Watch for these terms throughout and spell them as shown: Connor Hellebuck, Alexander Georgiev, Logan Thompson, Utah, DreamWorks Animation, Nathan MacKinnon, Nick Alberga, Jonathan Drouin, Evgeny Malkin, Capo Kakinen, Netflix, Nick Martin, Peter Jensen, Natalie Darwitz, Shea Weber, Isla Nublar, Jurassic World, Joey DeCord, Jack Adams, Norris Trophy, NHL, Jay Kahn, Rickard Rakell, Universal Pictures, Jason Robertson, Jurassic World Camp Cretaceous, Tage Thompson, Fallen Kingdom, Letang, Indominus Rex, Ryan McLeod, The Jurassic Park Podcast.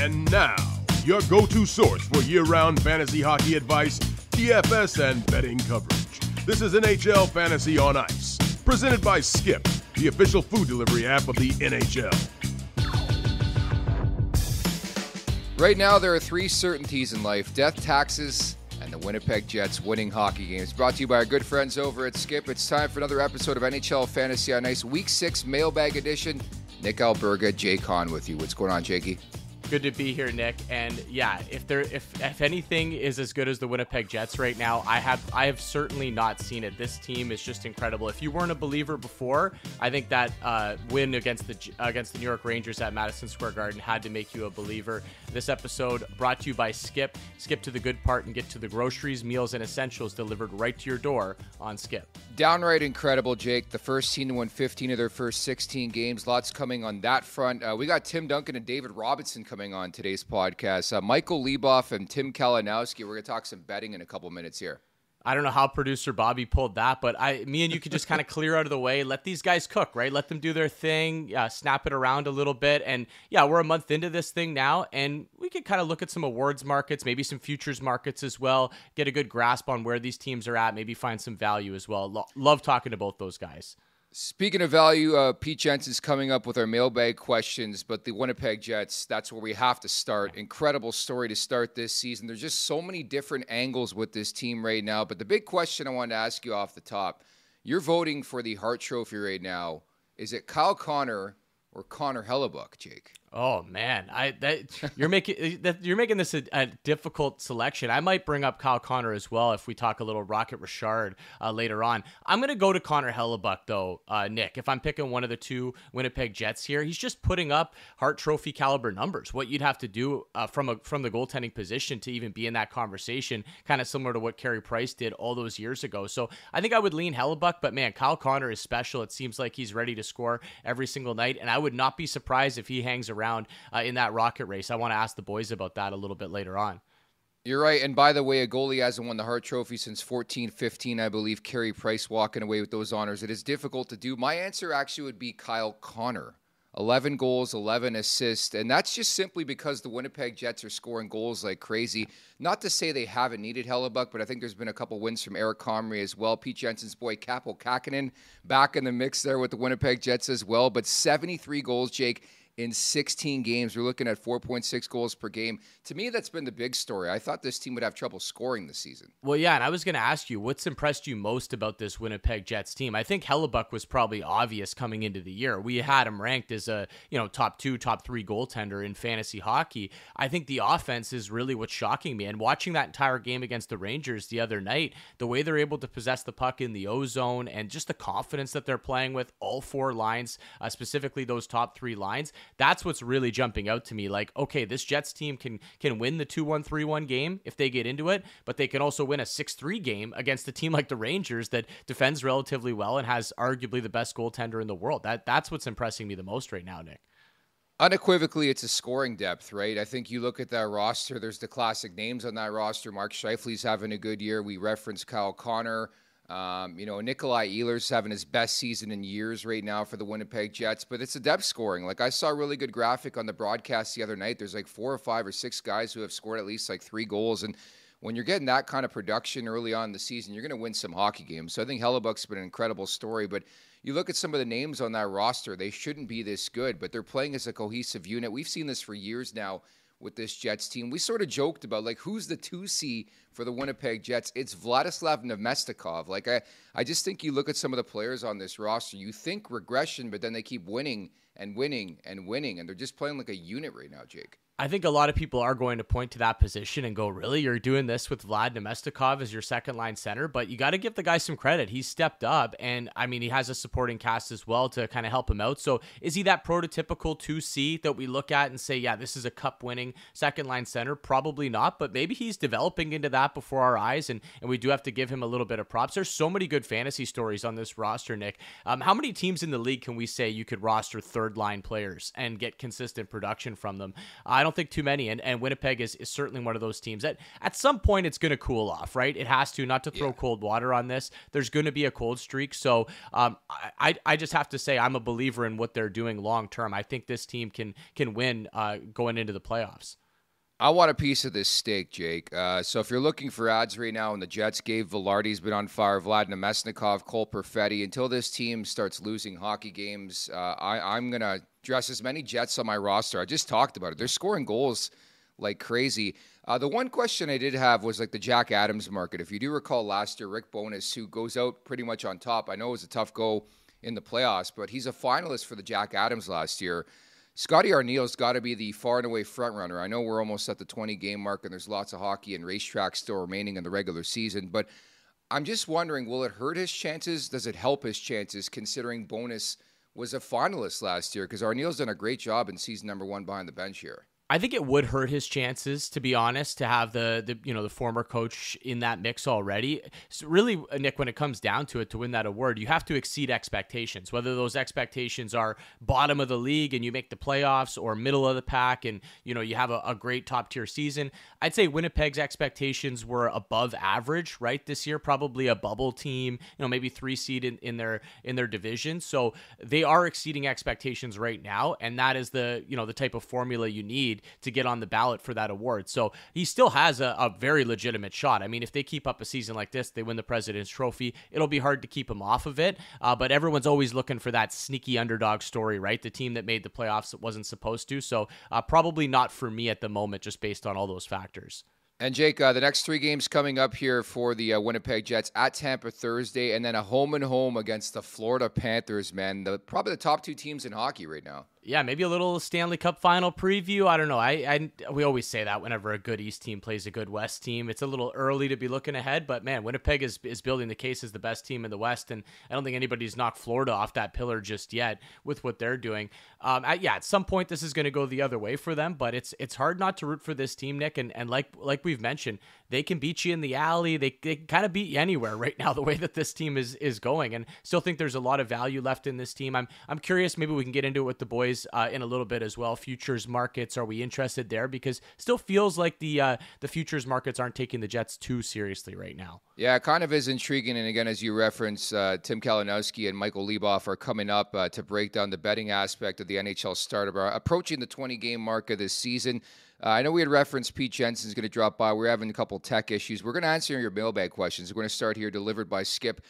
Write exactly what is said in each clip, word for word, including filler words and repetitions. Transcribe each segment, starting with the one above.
And now, your go-to source for year-round fantasy hockey advice, D F S, and betting coverage. This is N H L Fantasy on Ice, presented by Skip, the official food delivery app of the N H L. Right now, there are three certainties in life: death, taxes, and the Winnipeg Jets winning hockey games. Brought to you by our good friends over at Skip. It's time for another episode of N H L Fantasy on Ice, Week six Mailbag Edition. Nick Alberga, Jay Kahn with you. What's going on, Jakey? Good to be here, Nick. And yeah, if there, if if anything is as good as the Winnipeg Jets right now, I have I have certainly not seen it. This team is just incredible. If you weren't a believer before, I think that uh, win against the against the New York Rangers at Madison Square Garden had to make you a believer. This episode brought to you by Skip. Skip to the good part and get to the groceries, meals, and essentials delivered right to your door on Skip. Downright incredible, Jake. The first team to win fifteen of their first sixteen games. Lots coming on that front. Uh, we got Tim Duncan and David Robinson coming on today's podcast. Uh, Michael Leboff and Tim Kalinowski. We're going to talk some betting in a couple minutes here. I don't know how producer Bobby pulled that, but I, me and you could just kind of clear out of the way. Let these guys cook, right? Let them do their thing, uh, snap it around a little bit. And yeah, we're a month into this thing now, and we could kind of look at some awards markets, maybe some futures markets as well, get a good grasp on where these teams are at, maybe find some value as well. Lo- love talking to both those guys. Speaking of value, uh, Pete Jensen's coming up with our mailbag questions, but the Winnipeg Jets, that's where we have to start. Incredible story to start this season. There's just so many different angles with this team right now, but the big question I wanted to ask you off the top, you're voting for the Hart Trophy right now. Is it Kyle Connor or Connor Hellebuck, Jake? Oh man, I that you're making that you're making this a, a difficult selection. I might bring up Kyle Connor as well if we talk a little Rocket Richard uh, later on. I'm gonna go to Connor Hellebuck though, uh, Nick. If I'm picking one of the two Winnipeg Jets here, he's just putting up Hart Trophy caliber numbers. What you'd have to do uh, from a from the goaltending position to even be in that conversation, kind of similar to what Carey Price did all those years ago. So I think I would lean Hellebuck, but man, Kyle Connor is special. It seems like he's ready to score every single night, and I would not be surprised if he hangs around. Round uh, in that rocket race. I want to ask the boys about that a little bit later on. You're right. And by the way, a goalie hasn't won the Hart Trophy since fourteen fifteen, I believe. Carey Price walking away with those honors. It is difficult to do. My answer actually would be Kyle Connor. eleven goals, eleven assists. And that's just simply because the Winnipeg Jets are scoring goals like crazy. Not to say they haven't needed Hellebuck, but I think there's been a couple wins from Eric Comrie as well. Pete Jensen's boy, Capo Kakinen, back in the mix there with the Winnipeg Jets as well. But seventy-three goals, Jake, in sixteen games. We're looking at four point six goals per game. To me, that's been the big story. I thought this team would have trouble scoring this season. Well, yeah, and I was going to ask you, what's impressed you most about this Winnipeg Jets team? I think Hellebuck was probably obvious coming into the year. We had him ranked as a, you know, top two, top three goaltender in fantasy hockey. I think the offense is really what's shocking me. And watching that entire game against the Rangers the other night, the way they're able to possess the puck in the O zone and just the confidence that they're playing with, all four lines, uh, specifically those top three lines, that's what's really jumping out to me. Like, okay, this Jets team can can win the two one three one game if they get into it, but they can also win a six three game against a team like the Rangers that defends relatively well and has arguably the best goaltender in the world. That That's what's impressing me the most right now, Nick. Unequivocally, it's a scoring depth, right? I think you look at that roster, there's the classic names on that roster. Mark Scheifele's having a good year. We referenced Kyle Connor. Um, you know, Nikolai Ehler's having his best season in years right now for the Winnipeg Jets, but it's a depth scoring. Like, I saw a really good graphic on the broadcast the other night. There's like four or five or six guys who have scored at least like three goals. And when you're getting that kind of production early on in the season, you're going to win some hockey games. So I think Hellebuck's been an incredible story, but you look at some of the names on that roster, they shouldn't be this good, but they're playing as a cohesive unit. We've seen this for years now with this Jets team. We sort of joked about, like, who's the two C for the Winnipeg Jets? It's Vladislav Namestnikov. Like, I, I just think you look at some of the players on this roster, you think regression, but then they keep winning and winning and winning, and they're just playing like a unit right now, Jake. I think a lot of people are going to point to that position and go, really, you're doing this with Vlad Namestnikov as your second line center? But you got to give the guy some credit. He's stepped up, and I mean, he has a supporting cast as well to kind of help him out. So is he that prototypical two C that we look at and say, yeah, this is a cup winning second line center? Probably not, but maybe he's developing into that before our eyes, and, and we do have to give him a little bit of props. There's so many good fantasy stories on this roster, Nick. Um, how many teams in the league can we say you could roster third line players and get consistent production from them? I don't don't think too many. And, and Winnipeg is, is certainly one of those teams that at some point it's going to cool off, right? It has to, not to throw yeah. cold water on this. There's going to be a cold streak. So um, I, I just have to say I'm a believer in what they're doing long-term. I think this team can, can win uh, going into the playoffs. I want a piece of this steak, Jake. Uh, so if you're looking for odds right now on the Jets, Gabe Velarde's been on fire, Vlad Namestnikov, Cole Perfetti. Until this team starts losing hockey games, uh, I, I'm going to dress as many Jets on my roster. I just talked about it. They're scoring goals like crazy. Uh, the one question I did have was like the Jack Adams market. If you do recall last year, Rick Bowness, who goes out pretty much on top, I know it was a tough go in the playoffs, but he's a finalist for the Jack Adams last year. Scotty Arneal's got to be the far and away front runner. I know we're almost at the twenty-game mark, and there's lots of hockey and racetracks still remaining in the regular season, but I'm just wondering, will it hurt his chances? Does it help his chances, considering Bowness was a finalist last year? Because Arneal's done a great job in season number one behind the bench here. I think it would hurt his chances, to be honest, to have the, the you know the former coach in that mix already. So really, Nick, when it comes down to it, to win that award, you have to exceed expectations, whether those expectations are bottom of the league and you make the playoffs or middle of the pack and you know you have a, a great top-tier season. I'd say Winnipeg's expectations were above average, right, this year, probably a bubble team, you know, maybe three seed in, in their in their division. So they are exceeding expectations right now, and that is the you know the type of formula you need to get on the ballot for that award. So he still has a, a very legitimate shot. I mean, if they keep up a season like this, they win the President's Trophy, it'll be hard to keep him off of it. Uh, but everyone's always looking for that sneaky underdog story, right? The team that made the playoffs that wasn't supposed to. So uh, probably not for me at the moment, just based on all those factors. And Jake, uh, the next three games coming up here for the uh, Winnipeg Jets: at Tampa Thursday, and then a home and home against the Florida Panthers, man. The, probably the top two teams in hockey right now. Yeah, maybe a little Stanley Cup final preview. I don't know. I, I we always say that whenever a good East team plays a good West team. It's a little early to be looking ahead, but man, Winnipeg is is building the case as the best team in the West, and I don't think anybody's knocked Florida off that pillar just yet with what they're doing. Um, I, yeah, at some point this is going to go the other way for them, but it's it's hard not to root for this team, Nick. And and like like we've mentioned, they can beat you in the alley. They they can kind of beat you anywhere right now. The way that this team is is going, and still think there's a lot of value left in this team. I'm I'm curious. Maybe we can get into it with the boys. Uh, in a little bit as well. Futures markets, are we interested there? Because still feels like the uh, the futures markets aren't taking the Jets too seriously right now. Yeah, it kind of is intriguing. And again, as you reference, uh, Tim Kalinowski and Michael Leboff are coming up uh, to break down the betting aspect of the N H L startup, approaching the twenty-game mark of this season. Uh, I know we had referenced Pete Jensen's going to drop by. We're having a couple tech issues. We're going to answer your mailbag questions. We're going to start here, delivered by Skip.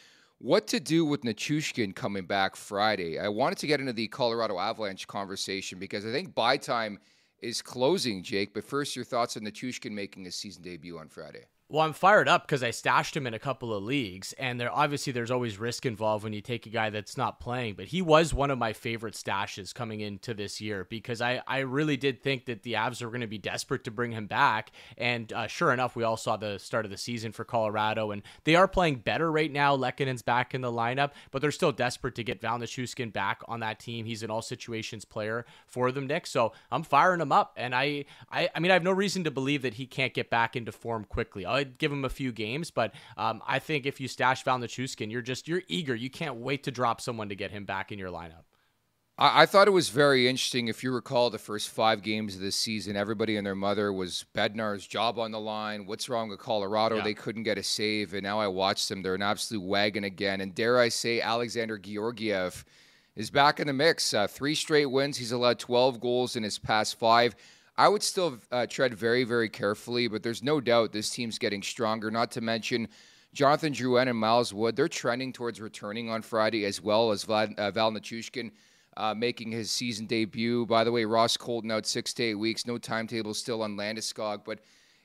What to do with Nichushkin coming back Friday? I wanted to get into the Colorado Avalanche conversation because I think buy time is closing, Jake. But first, your thoughts on Nichushkin making his season debut on Friday. Well, I'm fired up because I stashed him in a couple of leagues, and there obviously there's always risk involved when you take a guy that's not playing, but he was one of my favorite stashes coming into this year because I, I really did think that the Avs were going to be desperate to bring him back, and uh, sure enough, we all saw the start of the season for Colorado, and they are playing better right now. Lekkonen's back in the lineup, but they're still desperate to get Val Nichushkin back on that team. He's an all-situations player for them, Nick, so I'm firing him up, and I, I, I mean, I have no reason to believe that he can't get back into form quickly. I'll I'd give him a few games, but um, I think if you stash Val Nichushkin, you're just, you're eager. You can't wait to drop someone to get him back in your lineup. I, I thought it was very interesting. If you recall the first five games of this season, everybody and their mother was Bednar's job on the line. What's wrong with Colorado? Yeah. They couldn't get a save. And now I watched them. They're an absolute wagon again. And dare I say, Alexander Georgiev is back in the mix. Uh, three straight wins. He's allowed twelve goals in his past five. I would still uh, tread very, very carefully, but there's no doubt this team's getting stronger, not to mention Jonathan Drouin and Miles Wood. They're trending towards returning on Friday, as well as Vlad, uh, Val Nichushkin uh, making his season debut. By the way, Ross Colton out six to eight weeks, no timetable still on Landeskog, but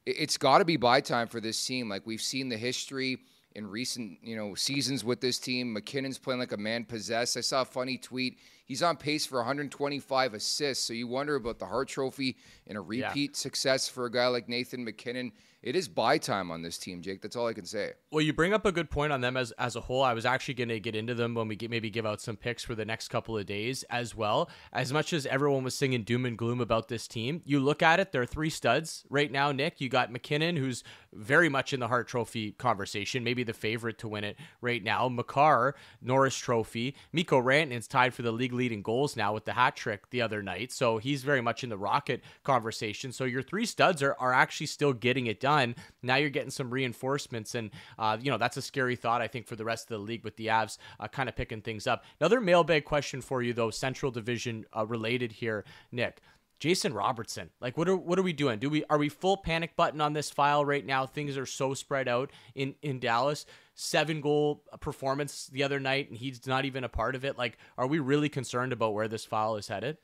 it's got to be buy time for this team. Like, we've seen the history in recent you know seasons with this team. McKinnon's playing like a man possessed. I saw a funny tweet. He's on pace for one hundred twenty-five assists, so you wonder about the Hart Trophy and a repeat yeah. success for a guy like Nathan MacKinnon. It is buy time on this team, Jake. That's all I can say. Well, you bring up a good point on them as, as a whole. I was actually going to get into them when we get, maybe give out some picks for the next couple of days as well. As much as everyone was singing doom and gloom about this team, you look at it, there are three studs right now, Nick. You got MacKinnon, who's very much in the Hart Trophy conversation, maybe the favorite to win it right now. Makar, Norris Trophy. Mikko Rantanen's tied for the league lead in goals now with the hat trick the other night. So he's very much in the rocket conversation. So your three studs are, are actually still getting it done. Now you're getting some reinforcements. And, uh, you know, that's a scary thought, I think, for the rest of the league with the Avs uh, kind of picking things up. Another mailbag question for you, though, Central Division uh, related here, Nick. Jason Robertson, like, what are what are we doing? Do we are we full panic button on this file right now? Things are so spread out in in Dallas. Seven goal performance the other night, and he's not even a part of it. Like, are we really concerned about where this file is headed?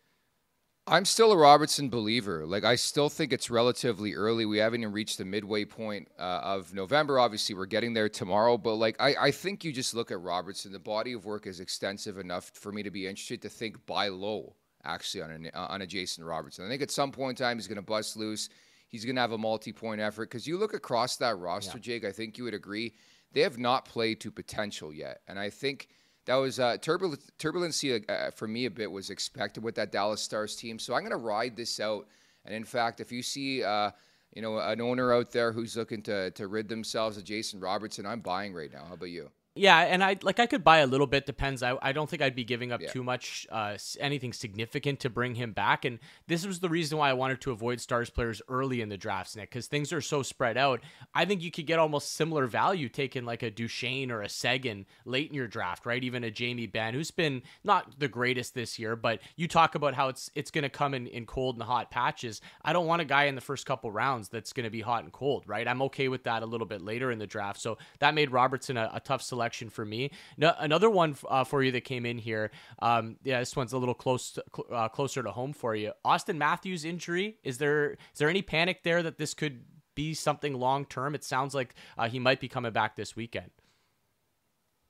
I'm still a Robertson believer. Like, I still think it's relatively early. We haven't even reached the midway point uh, of November. Obviously, we're getting there tomorrow. But, like, I, I think you just look at Robertson. The body of work is extensive enough for me to be interested to think buy low. Actually, on a, on a Jason Robertson. I think at some point in time, he's going to bust loose. He's going to have a multi-point effort. Because you look across that roster, yeah. Jake, I think you would agree, they have not played to potential yet. And I think that was uh, turbul- turbulency uh, for me a bit was expected with that Dallas Stars team. So I'm going to ride this out. And in fact, if you see uh, you know, an owner out there who's looking to, to rid themselves of Jason Robertson, I'm buying right now. How about you? Yeah, and I like I could buy a little bit. Depends. I, I don't think I'd be giving up yeah. too much, uh, anything significant to bring him back. And this was the reason why I wanted to avoid Stars players early in the drafts, Nick, because things are so spread out. I think you could get almost similar value taking like a Duchesne or a Seguin late in your draft, right? Even a Jamie Benn, who's been not the greatest this year, but you talk about how it's it's going to come in, in cold and hot patches. I don't want a guy in the first couple rounds that's going to be hot and cold, right? I'm okay with that a little bit later in the draft. So that made Robertson a, a tough selection. Selection for me. No, another one uh, for you that came in here. Um, yeah, this one's a little close, to, cl- uh, closer to home for you. Auston Matthews injury. Is there is there any panic there that this could be something long term? It sounds like uh, he might be coming back this weekend.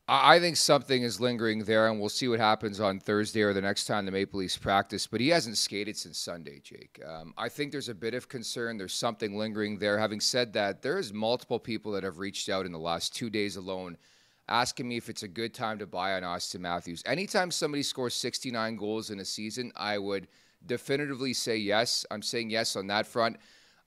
I think something is lingering there, and we'll see what happens on Thursday or the next time the Maple Leafs practice. But he hasn't skated since Sunday, Jake. Um, I think there's a bit of concern. There's something lingering there. Having said that, there is multiple people that have reached out in the last two days alone, asking me if it's a good time to buy on Auston Matthews. Anytime somebody scores sixty-nine goals in a season, I would definitively say yes. I'm saying yes on that front.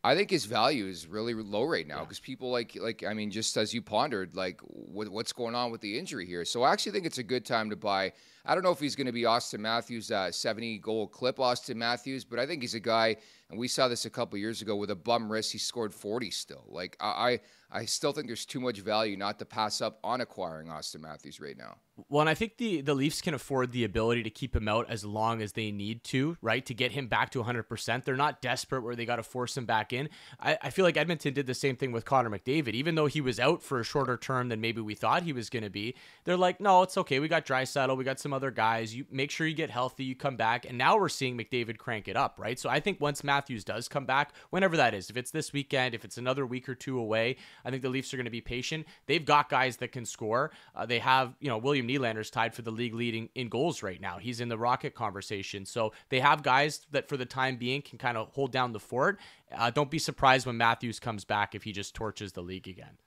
I think his value is really low right now because yeah. people like, like I mean, just as you pondered, like what, what's going on with the injury here. So I actually think it's a good time to buy. I don't know if he's going to be Auston Matthews, uh, seventy-goal clip Auston Matthews, but I think he's a guy, and we saw this a couple years ago with a bum wrist, he scored forty still. Like I, I still think there's too much value not to pass up on acquiring Auston Matthews right now. Well, and I think the, the Leafs can afford the ability to keep him out as long as they need to, right? To get him back to one hundred percent. They're not desperate where they got to force him back in. I, I feel like Edmonton did the same thing with Connor McDavid. Even though he was out for a shorter term than maybe we thought he was going to be, they're like, no, it's okay. We got Draisaitl. We got some other guys. You make sure you get healthy. You come back. And now we're seeing McDavid crank it up, right? So I think once Matthews does come back, whenever that is, if it's this weekend, if it's another week or two away, I think the Leafs are going to be patient. They've got guys that can score. Uh, they have, you know, William Nylander's tied for the league leading in goals right now. He's in the rocket conversation. So they have guys that for the time being can kind of hold down the fort. Uh, don't be surprised when Matthews comes back if he just torches the league again.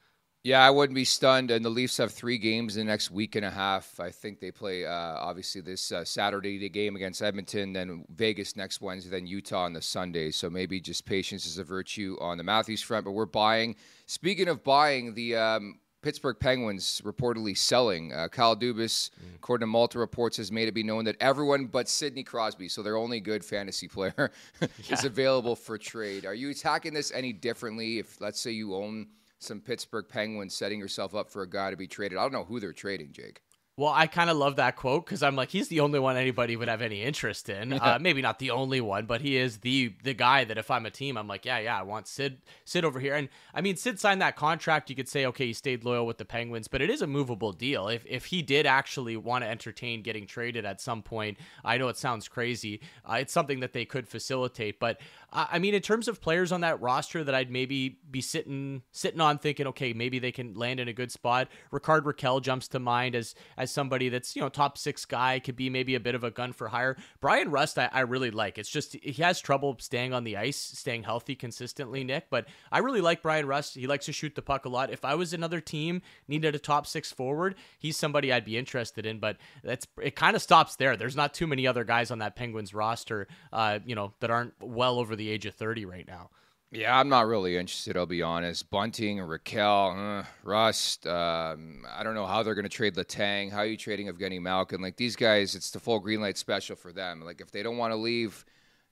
Yeah, I wouldn't be stunned. And the Leafs have three games in the next week and a half. I think they play, uh, obviously, this uh, Saturday, the game against Edmonton, then Vegas next Wednesday, then Utah on the Sunday. So maybe just patience is a virtue on the Matthews front. But we're buying. Speaking of buying, the... Um, Pittsburgh Penguins reportedly selling. Uh, Kyle Dubas, mm. according to multiple reports, has made it be known that everyone but Sidney Crosby, so their only good fantasy player, yeah. is available for trade. Are you attacking this any differently? If, let's say, you own some Pittsburgh Penguins, setting yourself up for a guy to be traded. I don't know who they're trading, Jake. Well, I kind of love that quote because I'm like, he's the only one anybody would have any interest in. Yeah. Uh, maybe not the only one, but he is the the guy that if I'm a team, I'm like, yeah, yeah, I want Sid Sid over here. And I mean, Sid signed that contract. You could say, okay, he stayed loyal with the Penguins, but it is a movable deal. If if he did actually want to entertain getting traded at some point, I know it sounds crazy. Uh, it's something that they could facilitate. But uh, I mean, in terms of players on that roster that I'd maybe be sitting sitting on thinking, okay, maybe they can land in a good spot. Rickard Rakell jumps to mind as as somebody that's, you know, top six guy, could be maybe a bit of a gun for hire. Brian Rust, I, I really like. It's just he has trouble staying on the ice, staying healthy consistently, Nick. But I really like Brian Rust. He likes to shoot the puck a lot. If I was another team, needed a top six forward, he's somebody I'd be interested in. But that's it kind of stops there. There's not too many other guys on that Penguins roster, uh, you know, that aren't well over the age of thirty right now. Yeah, I'm not really interested, I'll be honest. Bunting, Raquel, uh, Rust, um, I don't know how they're going to trade Letang. How are you trading Evgeny Malkin? Like, these guys, it's the full green light special for them. Like, if they don't want to leave,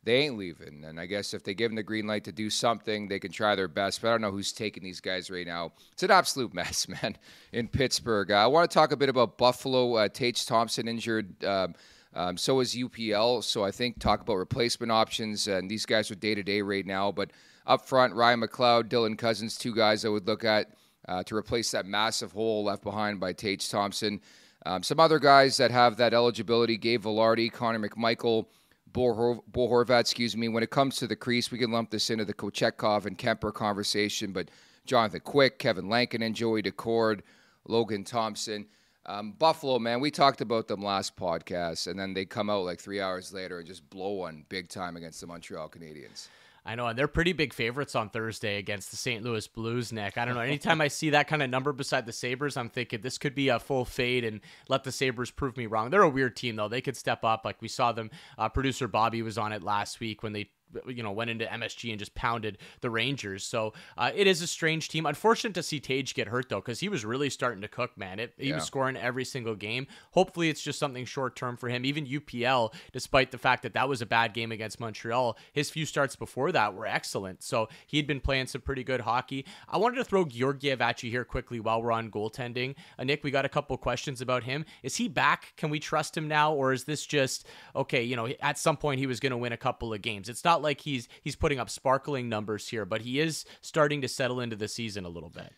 they ain't leaving. And I guess if they give them the green light to do something, they can try their best. But I don't know who's taking these guys right now. It's an absolute mess, man, in Pittsburgh. Uh, I want to talk a bit about Buffalo. Uh, Tage Thompson injured. Um, um, so is U P L. So I think talk about replacement options. And these guys are day-to-day right now. But up front, Ryan McLeod, Dylan Cousins, two guys I would look at uh, to replace that massive hole left behind by Tage Thompson. Um, some other guys that have that eligibility, Gabe Vilardi, Connor McMichael, Bo, Hor- Bo Horvat, excuse me. When it comes to the crease, we can lump this into the Kochetkov and Kemper conversation, but Jonathan Quick, Kevin Lankinen, Joey Decord, Logan Thompson. Um, Buffalo, man, we talked about them last podcast, and then they come out like three hours later and just blow one big time against the Montreal Canadiens. I know, and they're pretty big favorites on Thursday against the Saint Louis Blues, Nick. I don't know. Anytime I see that kind of number beside the Sabres, I'm thinking this could be a full fade and let the Sabres prove me wrong. They're a weird team, though. They could step up. Like we saw them, uh, producer Bobby was on it last week when they you know, went into M S G and just pounded the Rangers. So uh, it is a strange team. Unfortunate to see Tage get hurt, though, because he was really starting to cook, man. It, he yeah. was scoring every single game. Hopefully it's just something short-term for him. Even U P L, despite the fact that that was a bad game against Montreal, his few starts before that were excellent. So he'd been playing some pretty good hockey. I wanted to throw Georgiev at you here quickly while we're on goaltending. Uh, Nick, we got a couple questions about him. Is he back? Can we trust him now? Or is this just, okay, you know, at some point he was going to win a couple of games. It's not like he's he's putting up sparkling numbers here, but he is starting to settle into the season a little bit.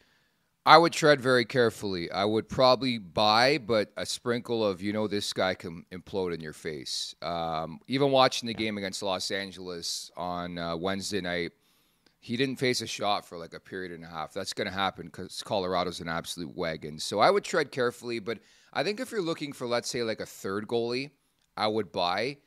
I would tread very carefully. I would probably buy, but a sprinkle of, you know, this guy can implode in your face. Um, even watching the yeah. game against Los Angeles on uh, Wednesday night, he didn't face a shot for like a period and a half. That's going to happen because Colorado's an absolute wagon. So I would tread carefully, but I think if you're looking for, let's say, like a third goalie, I would buy.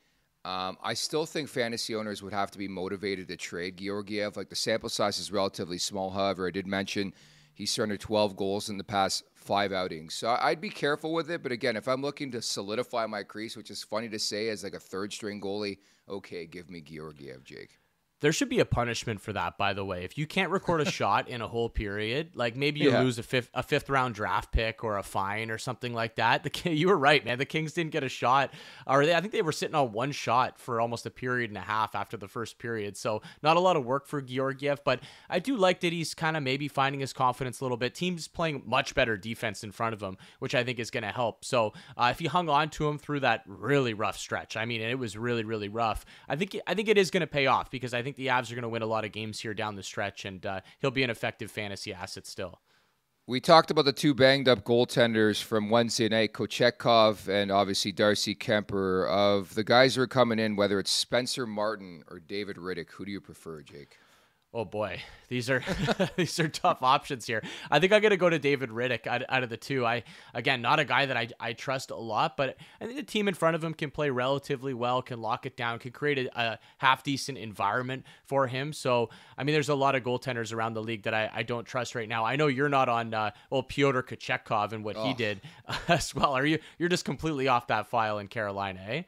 Um, I still think fantasy owners would have to be motivated to trade Georgiev. Like, the sample size is relatively small. However, I did mention he's surrendered twelve goals in the past five outings. So I'd be careful with it. But again, if I'm looking to solidify my crease, which is funny to say as like a third string goalie, okay, give me Georgiev, Jake. There should be a punishment for that, by the way. If you can't record a shot in a whole period, like maybe you yeah. lose a fifth a fifth round draft pick or a fine or something like that. The you were right, man. The Kings didn't get a shot, or they, I think they were sitting on one shot for almost a period and a half after the first period. So not a lot of work for Georgiev, but I do like that he's kind of maybe finding his confidence a little bit. Team's playing much better defense in front of him, which I think is going to help. So uh, if he hung on to him through that really rough stretch, I mean, it was really really rough. I think I think it is going to pay off because I think. The Avs are going to win a lot of games here down the stretch, and uh, he'll be an effective fantasy asset still. We talked about the two banged-up goaltenders from Wednesday night, Kochetkov and obviously Darcy Kemper. Of the guys who are coming in, whether it's Spencer Martin or David Rittich, who do you prefer, Jake? Oh boy, these are these are tough options here. I think I'm going to go to David Rittich out, out of the two. I again, not a guy that I, I trust a lot, but I think the team in front of him can play relatively well, can lock it down, can create a, a half-decent environment for him. So, I mean, there's a lot of goaltenders around the league that I, I don't trust right now. I know you're not on, uh, well, Pyotr Kochetkov and what oh. he did as well. Are you, you're just completely off that file in Carolina, eh?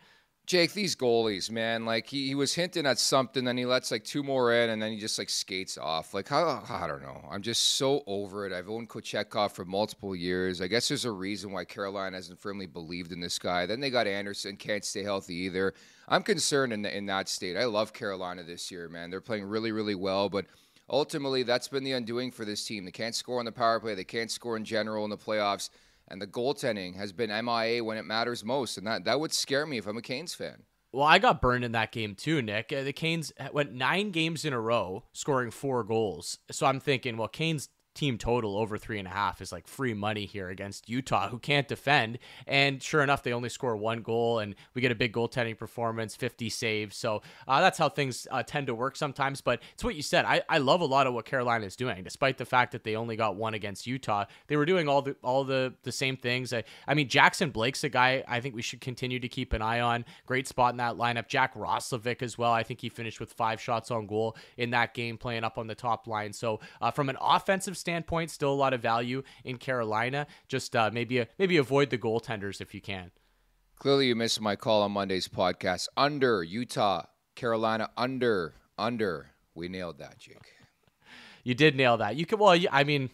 Jake, these goalies, man, like he, he was hinting at something, then he lets like two more in, and then he just like skates off. Like, I, I don't know. I'm just so over it. I've owned Kochetkov for multiple years. I guess there's a reason why Carolina hasn't firmly believed in this guy. Then they got Anderson, can't stay healthy either. I'm concerned in, the, in that state. I love Carolina this year, man. They're playing really, really well, but ultimately that's been the undoing for this team. They can't score on the power play. They can't score in general in the playoffs. And the goaltending has been M I A when it matters most. And that, that would scare me if I'm a Canes fan. Well, I got burned in that game too, Nick. The Canes went nine games in a row scoring four goals. So I'm thinking, well, Canes team total over three and a half is like free money here against Utah, who can't defend. And sure enough, they only score one goal, and we get a big goaltending performance, fifty saves. So uh, that's how things uh, tend to work sometimes. But it's what you said. I, I love a lot of what Carolina is doing, despite the fact that they only got one against Utah. They were doing all the all the, the same things. I, I mean, Jackson Blake's a guy I think we should continue to keep an eye on. Great spot in that lineup. Jack Roslovic as well. I think he finished with five shots on goal in that game, playing up on the top line. So uh, from an offensive standpoint, still a lot of value in Carolina. Just uh, maybe a, maybe avoid the goaltenders if you can. Clearly, you missed my call on Monday's podcast. Under Utah, Carolina, under, under. We nailed that, Jake. You did nail that. You could, well, you, I mean,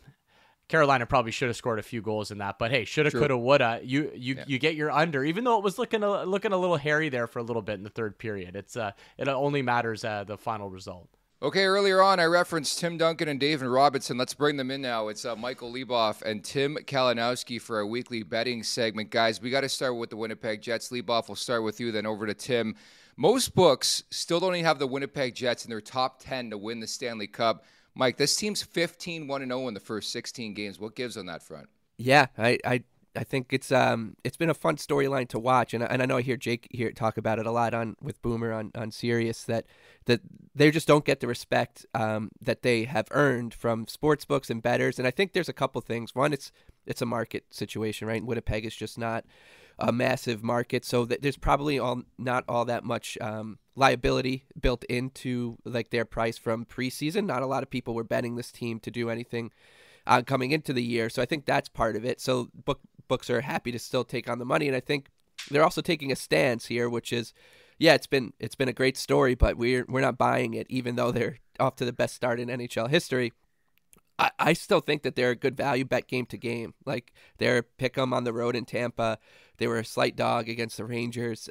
Carolina probably should have scored a few goals in that, but hey, shoulda, coulda, woulda. You you yeah. you get your under, even though it was looking a, looking a little hairy there for a little bit in the third period. It's uh, it only matters uh, the final result. Okay, earlier on I referenced Tim Duncan and David Robinson. Let's bring them in now. It's uh, Michael Leboff and Tim Kalinowski for our weekly betting segment, guys. We got to start with the Winnipeg Jets. Leboff, we'll start with you, then over to Tim. Most books still don't even have the Winnipeg Jets in their top ten to win the Stanley Cup. Mike, this team's fifteen one and oh in the first sixteen games. What gives on that front? Yeah, I I, I think it's um it's been a fun storyline to watch, and I, and I know I hear Jake here talk about it a lot on with Boomer on on Sirius that that they just don't get the respect um that they have earned from sports books and bettors. And I think there's a couple things. One, it's it's a market situation, right? Winnipeg is just not a massive market, so that there's probably all not all that much um, liability built into like their price from preseason. Not a lot of people were betting this team to do anything uh, coming into the year, so I think that's part of it. So book books are happy to still take on the money, and I think they're also taking a stance here, which is, yeah, it's been it's been a great story, but we're we're not buying it, even though they're off to the best start in N H L history. I, I still think that they're a good value bet game to game. Like they're pick 'em on the road in Tampa. They were a slight dog against the Rangers.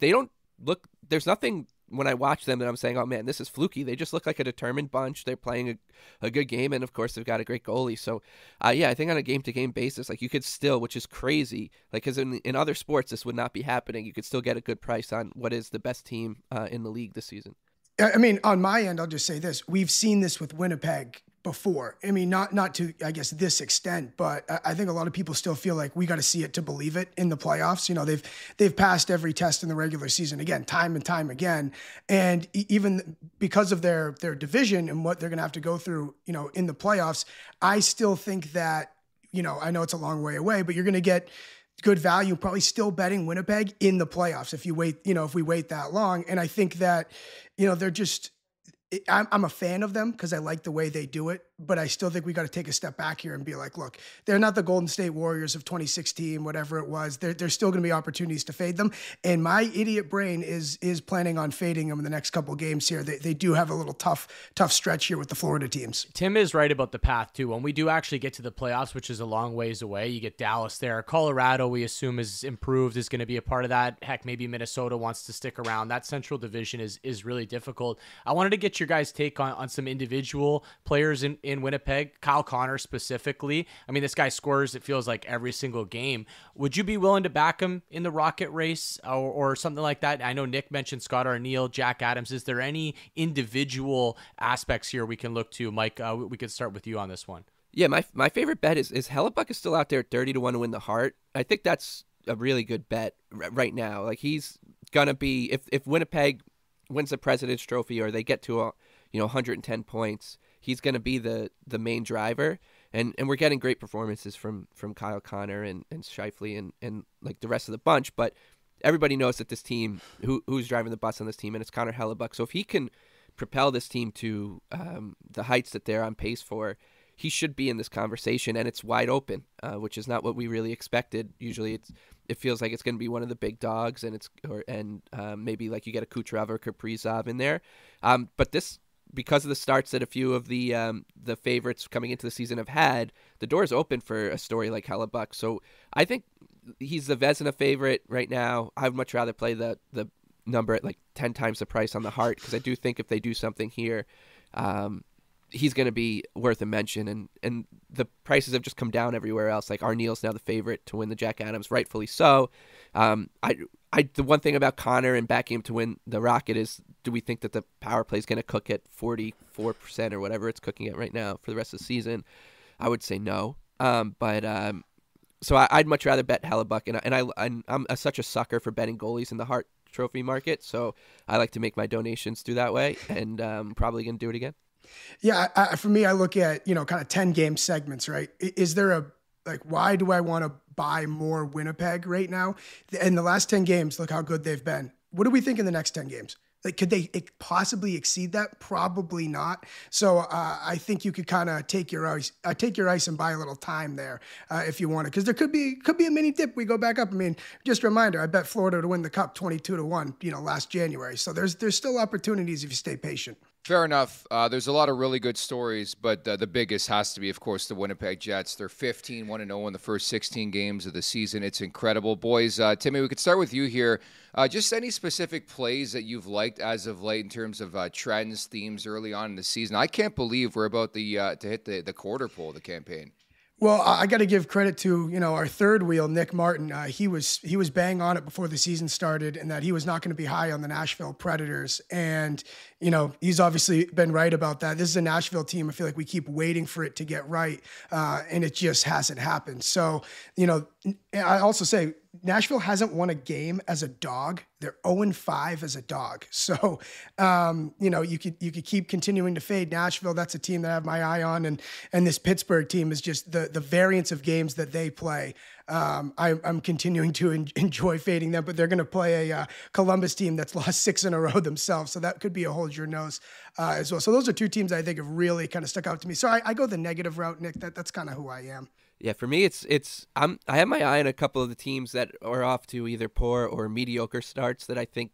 They don't look – there's nothing when I watch them that I'm saying, oh, man, this is fluky. They just look like a determined bunch. They're playing a, a good game, and, of course, they've got a great goalie. So, uh, yeah, I think on a game-to-game basis, like you could still, which is crazy, like because in, in other sports this would not be happening. You could still get a good price on what is the best team uh, in the league this season. I mean, on my end, I'll just say this. We've seen this with Winnipeg before. I mean, not not to, I guess, this extent, but I think a lot of people still feel like we got to see it to believe it in the playoffs. You know, they've they've passed every test in the regular season, again, time and time again. And even because of their their division and what they're going to have to go through, you know, in the playoffs, I still think that, you know, I know it's a long way away, but you're going to get good value, probably still betting Winnipeg in the playoffs if you wait, you know, if we wait that long. And I think that, you know, they're just, I'm a fan of them because I like the way they do it, but I still think we got to take a step back here and be like, look, they're not the Golden State Warriors of twenty sixteen, whatever it was. There, there's still going to be opportunities to fade them, and my idiot brain is is planning on fading them in the next couple games here. They, they do have a little tough tough stretch here with the Florida teams. Tim is right about the path too. When we do actually get to the playoffs, which is a long ways away, you get Dallas there. Colorado, we assume, is improved, is going to be a part of that. Heck, maybe Minnesota wants to stick around. That Central Division is is really difficult. I wanted to get your guys' take on, on some individual players in, in Winnipeg, Kyle Connor specifically. I mean, this guy scores, it feels like, every single game. Would you be willing to back him in the rocket race or, or something like that? I know Nick mentioned Scott Arneal, Jack Adams. Is there any individual aspects here we can look to? Mike, uh, we could start with you on this one. Yeah, my my favorite bet is, is Hellebuck is still out there at thirty to one to win the Hart. I think that's a really good bet r- right now. Like, he's going to be, if, if Winnipeg wins the President's Trophy or they get to a, you know, one hundred ten points, he's going to be the the main driver, and and we're getting great performances from from Kyle Connor and and Scheifele and and like the rest of the bunch, but everybody knows that this team who who's driving the bus on this team, and it's Connor Hellebuck. So if he can propel this team to um, the heights that they're on pace for, he should be in this conversation, and it's wide open, uh, which is not what we really expected. Usually, it's it feels like it's going to be one of the big dogs, and it's or and um, maybe like you get a Kucherov or Kaprizov in there, um, but this, because of the starts that a few of the um, the favorites coming into the season have had, the door is open for a story like Hellebuck. So I think he's the Vezina favorite right now. I'd much rather play the the number at like ten times the price on the Hart, because I do think if they do something here, um, he's going to be worth a mention. And and the prices have just come down everywhere else. Like Arneal's now the favorite to win the Jack Adams, rightfully so. Um, I. I, the one thing about Connor and backing him to win the Rocket is, do we think that the power play is going to cook at forty-four percent or whatever it's cooking at right now for the rest of the season? I would say no. Um, but um, so I, I'd much rather bet Hellebuck, and, I, and I, I'm, I'm a, such a sucker for betting goalies in the Hart Trophy market, so I like to make my donations through that way, and um, probably going to do it again. Yeah, I, for me, I look at, you know, kind of ten-game segments, right? Is there a, like, why do I want to buy more Winnipeg right now? In the last ten games, look how good they've been. What do we think in the next ten games? Like, could they possibly exceed that? Probably not. So uh, I think you could kind of take your ice, uh, take your ice, and buy a little time there uh, if you want it, because there could be could be a mini dip. We go back up. I mean, just a reminder, I bet Florida to win the Cup twenty-two to one, you know, last January. So there's there's still opportunities if you stay patient. Fair enough. Uh, there's a lot of really good stories, but uh, the biggest has to be, of course, the Winnipeg Jets. They're fifteen one and oh in the first sixteen games of the season. It's incredible. Boys, uh, Timmy, we could start with you here. Uh, just any specific plays that you've liked as of late in terms of uh, trends, themes early on in the season? I can't believe we're about the uh, to hit the, the quarter pole of the campaign. Well, I got to give credit to, you know, our third wheel, Nick Martin. Uh, he was he was bang on it before the season started, and that he was not going to be high on the Nashville Predators. And, you know, he's obviously been right about that. This is a Nashville team. I feel like we keep waiting for it to get right, uh, and it just hasn't happened. So, you know, I also say Nashville hasn't won a game as a dog. They're oh and five as a dog. So, um, you know, you could you could keep continuing to fade Nashville. That's a team that I have my eye on. And and this Pittsburgh team is just the, the variance of games that they play. Um, I, I'm continuing to en- enjoy fading them, but they're going to play a uh, Columbus team that's lost six in a row themselves. So that could be a hold your nose uh, as well. So those are two teams I think have really kind of stuck out to me. So I, I go the negative route, Nick. That That's kind of who I am. Yeah, for me, it's it's I'm I have my eye on a couple of the teams that are off to either poor or mediocre starts that I think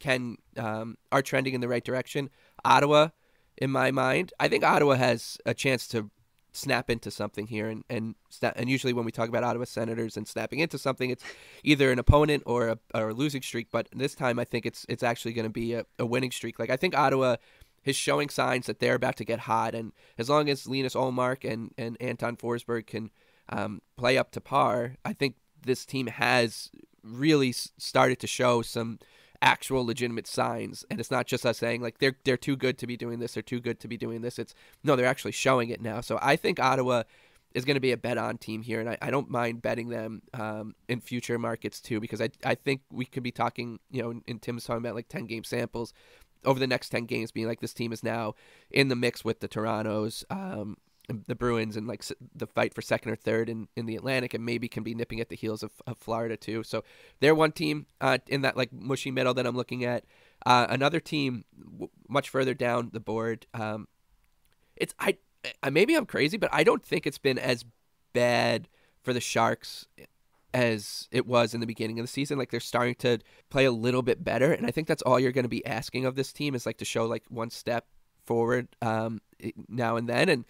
can um, are trending in the right direction. Ottawa, in my mind, I think Ottawa has a chance to snap into something here, and and and usually when we talk about Ottawa Senators and snapping into something, it's either an opponent or a, or a losing streak. But this time, I think it's it's actually going to be a, a winning streak. Like I think Ottawa is showing signs that they're about to get hot. And as long as Linus Ullmark and, and Anton Forsberg can um, play up to par, I think this team has really started to show some actual legitimate signs. And it's not just us saying, like, they're they're too good to be doing this, they're too good to be doing this. It's, no, they're actually showing it now. So I think Ottawa is going to be a bet-on team here, and I, I don't mind betting them um, in future markets too, because I, I think we could be talking, you know, and Tim's talking about, like, ten-game samples over the next ten games, being like this team is now in the mix with the Torontos, um, the Bruins, and like the fight for second or third in, in the Atlantic, and maybe can be nipping at the heels of, of Florida too. So they're one team uh, in that like mushy middle that I'm looking at. Uh, another team w- much further down the board. Um, it's I, I maybe I'm crazy, but I don't think it's been as bad for the Sharks as it was in the beginning of the season. Like, they're starting to play a little bit better, and I think that's all you're going to be asking of this team is like to show like one step forward um, now and then. And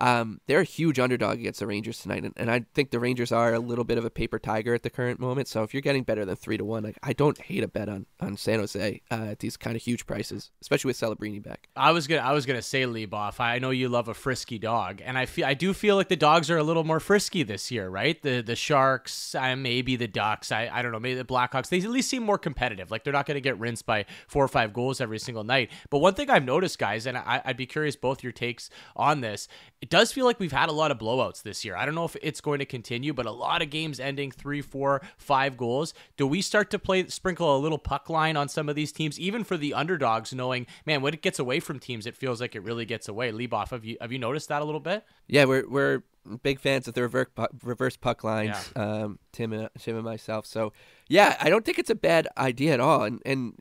um, they're a huge underdog against the Rangers tonight, and, and I think the Rangers are a little bit of a paper tiger at the current moment. So if you're getting better than three to one, like I don't hate a bet on on San Jose uh, at these kind of huge prices, especially with Celebrini back. I was gonna I was gonna say Leboff. I know you love a frisky dog, and I feel I do feel like the dogs are a little more frisky this year, right? The the Sharks, uh, maybe the Ducks, I I don't know, maybe the Blackhawks. They at least seem more competitive. Like they're not gonna get rinsed by four or five goals every single night. But one thing I've noticed, guys, and I, I'd be curious both your takes on this. It does feel like we've had a lot of blowouts this year. I don't know if it's going to continue, but a lot of games ending three, four, five goals. Do we start to play, sprinkle a little puck line on some of these teams, even for the underdogs, knowing, man, when it gets away from teams, it feels like it really gets away. Leboff, have you have you noticed that a little bit? Yeah, we're we're big fans of the reverse puck, reverse puck lines, yeah. um, Tim and Tim and myself. So yeah, I don't think it's a bad idea at all, and and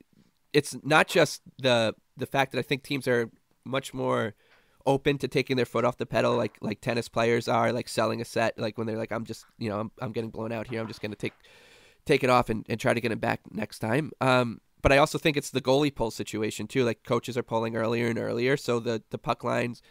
it's not just the the fact that I think teams are much more open to taking their foot off the pedal, like like tennis players are, like selling a set, like when they're like, I'm just, you know, I'm I'm getting blown out here, I'm just going to take take it off and, and try to get it back next time. Um, but I also think it's the goalie pull situation too. Like coaches are pulling earlier and earlier, so the, the puck lines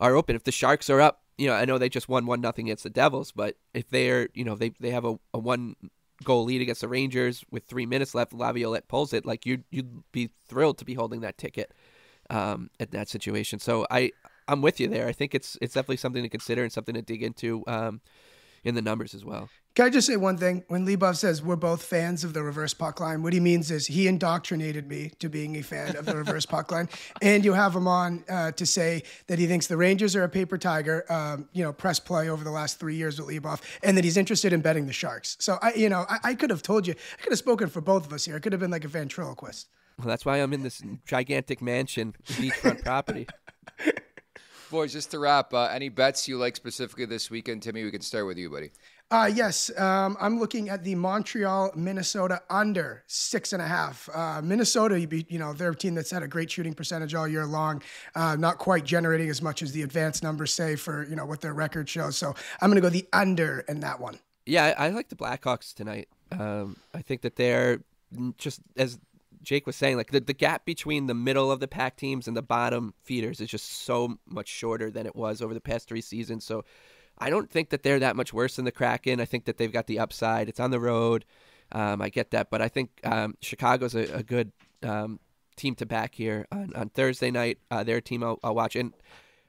are open. If the Sharks are up, you know, I know they just won one nothing against the Devils, but if they're, you know, they they have a, a one goal lead against the Rangers with three minutes left, Laviolette pulls it, like you'd, you'd be thrilled to be holding that ticket um, at that situation. So I, I'm with you there. I think it's it's definitely something to consider and something to dig into um, in the numbers as well. Can I just say one thing? When Leboff says we're both fans of the reverse puck line, what he means is he indoctrinated me to being a fan of the reverse puck line. And you have him on uh, to say that he thinks the Rangers are a paper tiger, um, you know, press play over the last three years with Leboff, and that he's interested in betting the Sharks. So, I, you know, I, I could have told you, I could have spoken for both of us here. I could have been like a ventriloquist. Well, that's why I'm in this gigantic mansion, beachfront property. Boys, just to wrap, uh, any bets you like specifically this weekend? Timmy, we can start with you, buddy. Uh, yes, um, I'm looking at the Montreal, Minnesota under six and a half. Uh, Minnesota, you know, they're a team that's had a great shooting percentage all year long, uh, not quite generating as much as the advanced numbers say for, you know, what their record shows. So I'm going to go the under in that one. Yeah, I, I like the Blackhawks tonight. Um, I think that they're just as Jake was saying, like the, the gap between the middle of the pack teams and the bottom feeders is just so much shorter than it was over the past three seasons. So I don't think that they're that much worse than the Kraken. I think that they've got the upside. It's on the road. Um, I get that. But I think um, Chicago's a, a good um, team to back here on, on Thursday night. Uh, their team I'll, I'll watch. And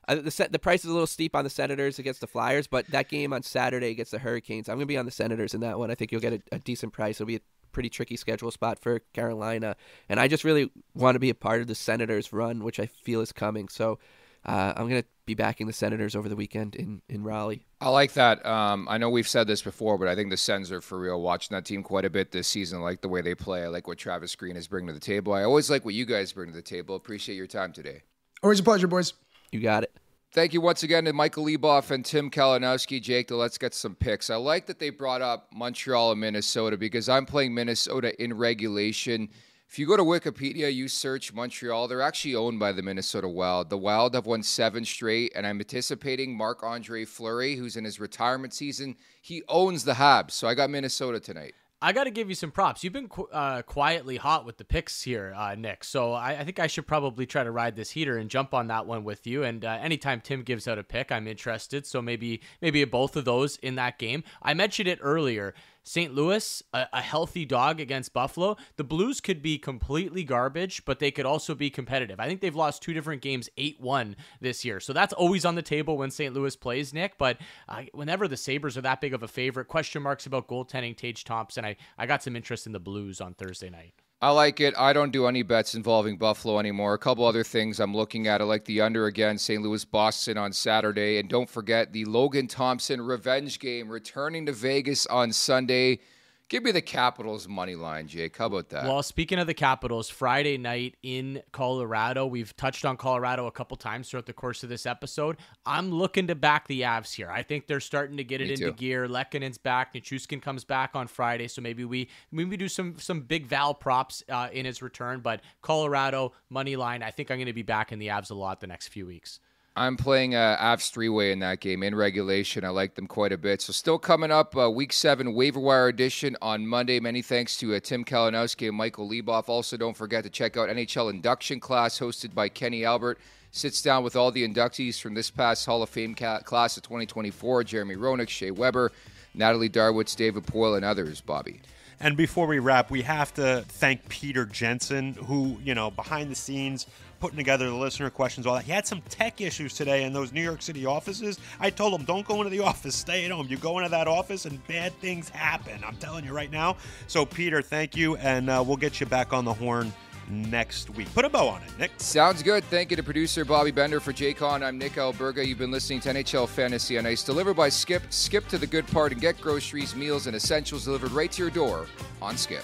uh, the set, the price is a little steep on the Senators against the Flyers, but that game on Saturday against the Hurricanes, I'm going to be on the Senators in that one. I think you'll get a, a decent price. It'll be a pretty tricky schedule spot for Carolina. And I just really want to be a part of the Senators run, which I feel is coming. So uh, I'm going to be backing the Senators over the weekend in, in Raleigh. I like that. Um, I know we've said this before, but I think the Sens are for real. Watching that team quite a bit this season. I like the way they play. I like what Travis Green is bringing to the table. I always like what you guys bring to the table. Appreciate your time today. Always a pleasure, boys. You got it. Thank you once again to Michael Leboff and Tim Kalinowski. Jake, let's get some picks. I like that they brought up Montreal and Minnesota because I'm playing Minnesota in regulation. If you go to Wikipedia, you search Montreal, they're actually owned by the Minnesota Wild. The Wild have won seven straight, and I'm anticipating Marc-Andre Fleury, who's in his retirement season. He owns the Habs, so I got Minnesota tonight. I got to give you some props. You've been qu- uh, quietly hot with the picks here, uh, Nick. So I, I think I should probably try to ride this heater and jump on that one with you. And uh, anytime Tim gives out a pick, I'm interested. So maybe maybe both of those in that game. I mentioned it earlier. Saint Louis, a, a healthy dog against Buffalo. The Blues could be completely garbage, but they could also be competitive. I think they've lost two different games eight one this year. So that's always on the table when Saint Louis plays, Nick. But uh, whenever the Sabres are that big of a favorite, question marks about goaltending Tage Thompson. I, I got some interest in the Blues on Thursday night. I like it. I don't do any bets involving Buffalo anymore. A couple other things I'm looking at. I like the under again, Saint Louis, Boston on Saturday. And don't forget the Logan Thompson revenge game returning to Vegas on Sunday. Give me the Capitals money line, Jake. How about that? Well, speaking of the Capitals, Friday night in Colorado, we've touched on Colorado a couple times throughout the course of this episode. I'm looking to back the Avs here. I think they're starting to get it me into too. gear. Lekkonen's back. Nichushkin comes back on Friday, so maybe we maybe do some some big Val props uh, in his return. But Colorado money line, I think I'm going to be backing the Avs a lot the next few weeks. I'm playing uh, Avs three-way in that game in regulation. I like them quite a bit. So still coming up, uh, Week seven Waiver Wire Edition on Monday. Many thanks to uh, Tim Kalinowski and Michael Leboff. Also, don't forget to check out N H L Induction Class hosted by Kenny Albert. Sits down with all the inductees from this past Hall of Fame ca- class of twenty twenty-four, Jeremy Roenick, Shea Weber, Natalie Darwitz, David Poile, and others, Bobby. And before we wrap, we have to thank Peter Jensen, who, you know, behind the scenes, putting together the listener questions, all that. He had some tech issues today in those New York City offices. I told him, don't go into the office. Stay at home. You go into that office and bad things happen. I'm telling you right now. So, Peter, thank you, and uh, we'll get you back on the horn next week. Put a bow on it, Nick. Sounds good. Thank you to producer Bobby Bender for J Con. I'm Nick Alberga. You've been listening to N H L Fantasy on Ice, delivered by Skip. Skip to the good part and get groceries, meals, and essentials delivered right to your door on Skip.